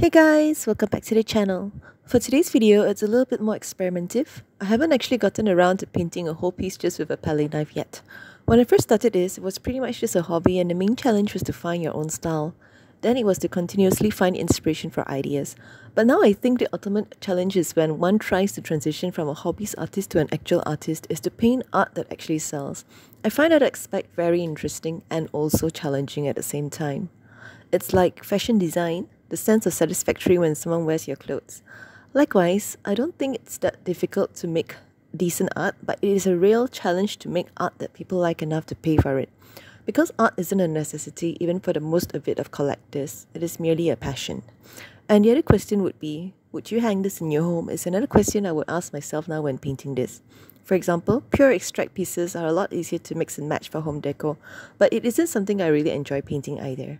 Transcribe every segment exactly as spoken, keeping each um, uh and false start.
Hey guys, welcome back to the channel. For today's video, it's a little bit more experimentative. I haven't actually gotten around to painting a whole piece just with a palette knife yet. When I first started this, it was pretty much just a hobby and the main challenge was to find your own style. Then it was to continuously find inspiration for ideas. But now I think the ultimate challenge is when one tries to transition from a hobbyist artist to an actual artist is to paint art that actually sells. I find that aspect very interesting and also challenging at the same time. It's like fashion design, the sense of satisfactory when someone wears your clothes. Likewise, I don't think it's that difficult to make decent art, but it is a real challenge to make art that people like enough to pay for it. Because art isn't a necessity even for the most of it of collectors, it is merely a passion. And the other question would be, would you hang this in your home? Is another question I would ask myself now when painting this. For example, pure extract pieces are a lot easier to mix and match for home decor, but it isn't something I really enjoy painting either.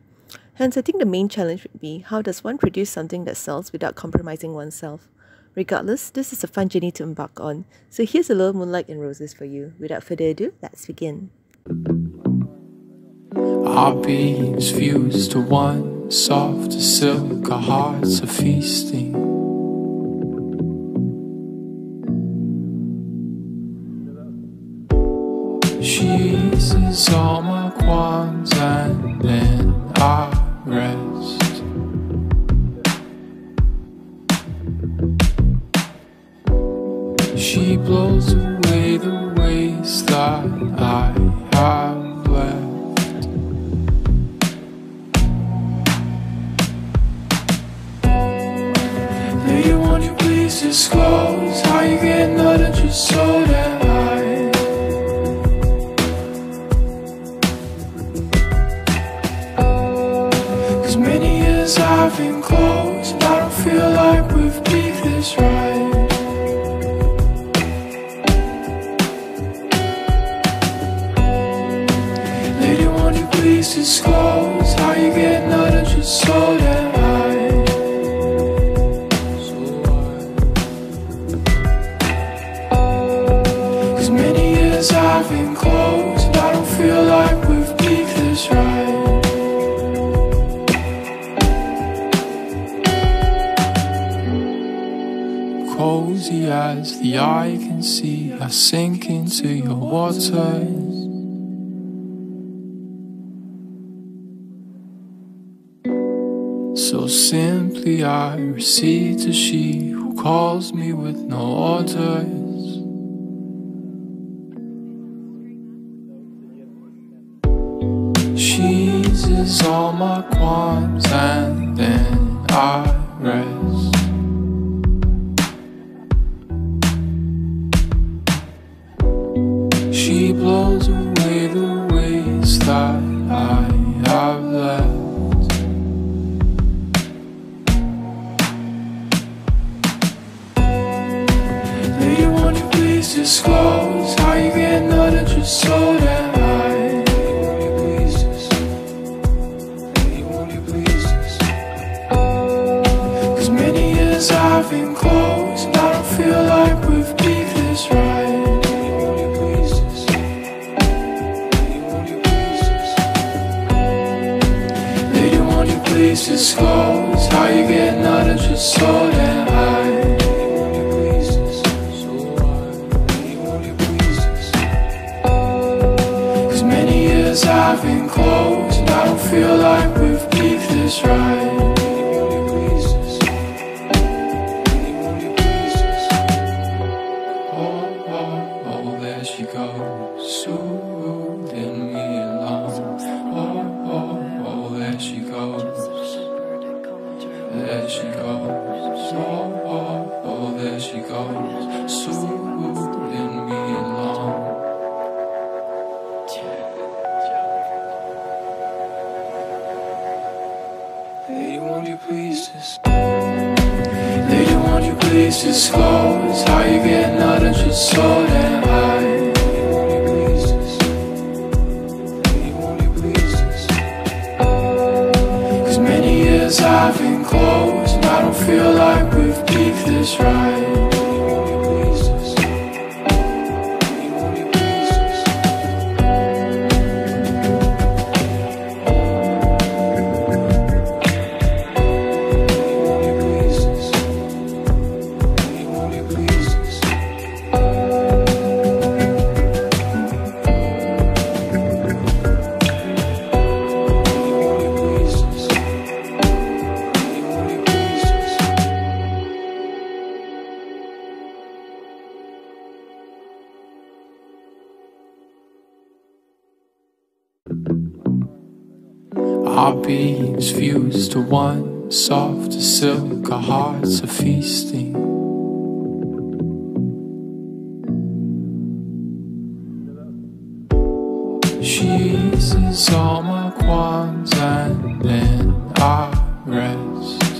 Hence, I think the main challenge would be, how does one produce something that sells without compromising oneself? Regardless, this is a fun journey to embark on. So here's a little Moonlight and Roses for you. Without further ado, let's begin. Our beings fused to one, soft as silk, our hearts are feasting. She's all my qualms and then I rest. She blows away the waste that I have left. Do you want to please disclose how you get out of your soul and light? I've been close, and I don't feel like we've peaked this right. Lady, won't you please disclose how you get out of your soul and light? Cause many years I've been close, and I don't feel like we've peaked this right. Cozy as the eye can see, I sink into your waters. So simply I recede to she who calls me with no orders. She eases all my qualms and then I rest. She blows away the waste that I have left. Lady, won't you please disclose how you get out of your soul and light? Lady, won't you please this? Cause many years I've been close, and I don't feel like we've beat this right. Please disclose how you get out of your soul and light. Cause many years I've been close, and I don't feel like we've peaked this right. Oh, oh, oh, there she goes, soothing me along. Oh, oh, oh, there she goes. There she goes, oh, oh, oh, there she goes, soothing me along. Lady, won't you please just... Lady, won't you please disclose how you get out of your soul and light? I've been close, and I don't feel like we've peaked this right. Our beings fused to one, soft as silk, our hearts are feasting. She's in summer qualms and then I rest.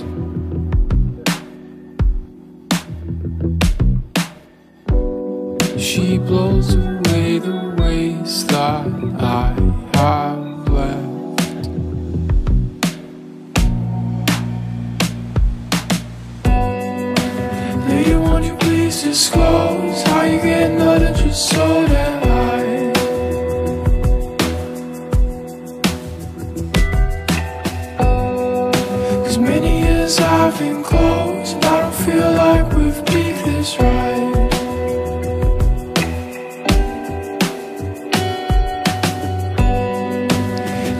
She blows away the waste that I have left. Disclose how you getting out of your soul and light. Cause many years I've been close and I don't feel like we've peaked this right.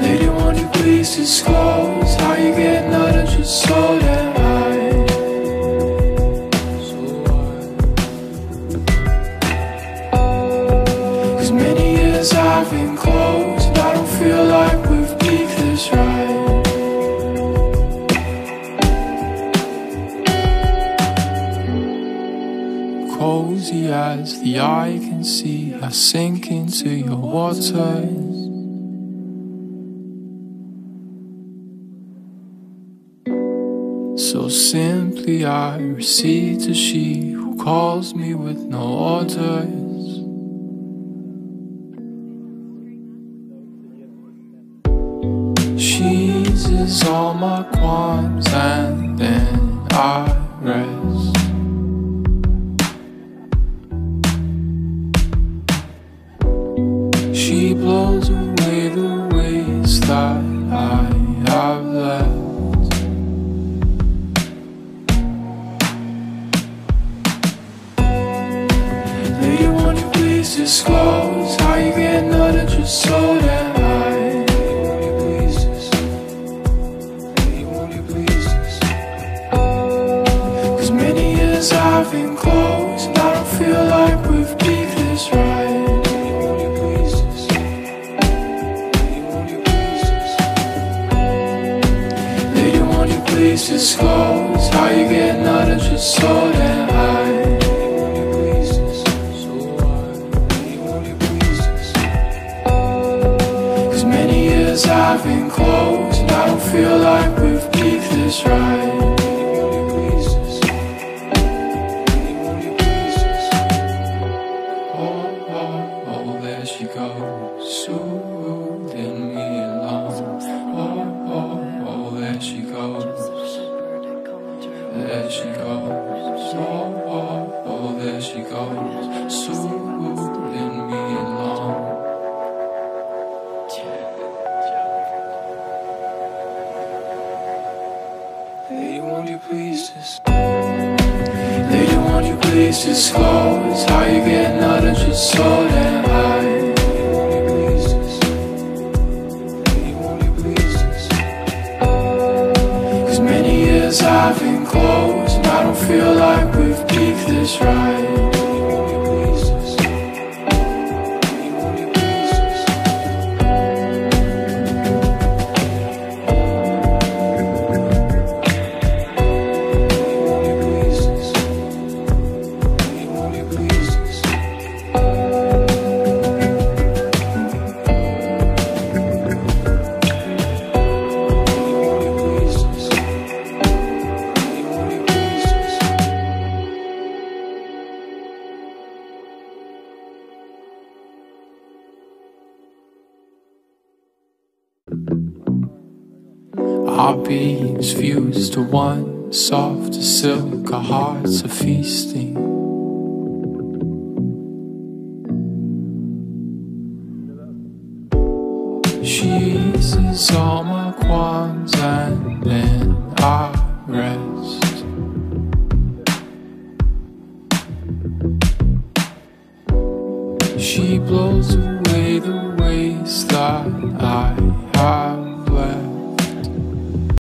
Lady, won't you please disclose how you getting out of your soul and light. I've been close, and I don't feel like we've peaked this right. Cozy as the eye can see, I sink into your waters. So simply I recede to she who calls me with no orders. She's all my qualms and then I rest. She blows away the waste that I have left. Lady, won't you please disclose how you getting out of your soul and light. I've been close and I don't feel like we've peaked this right. Lady, won't you please disclose how you getting out of your soul and light. Cause many years I've been close and I don't feel like we've peaked this right. Soothing me along. Oh, oh, oh, there she goes. There she goes. Oh, oh, oh, there she goes. Soothing me along. Lady, won't you please just Lady, won't you please just close? How you getting out of your soul and light? I've been close and I don't feel like we've peaked this right. Our beings fused to one, soft as silk, our hearts are feasting. She's in summer qualms and then I rest. She blows away the waste that I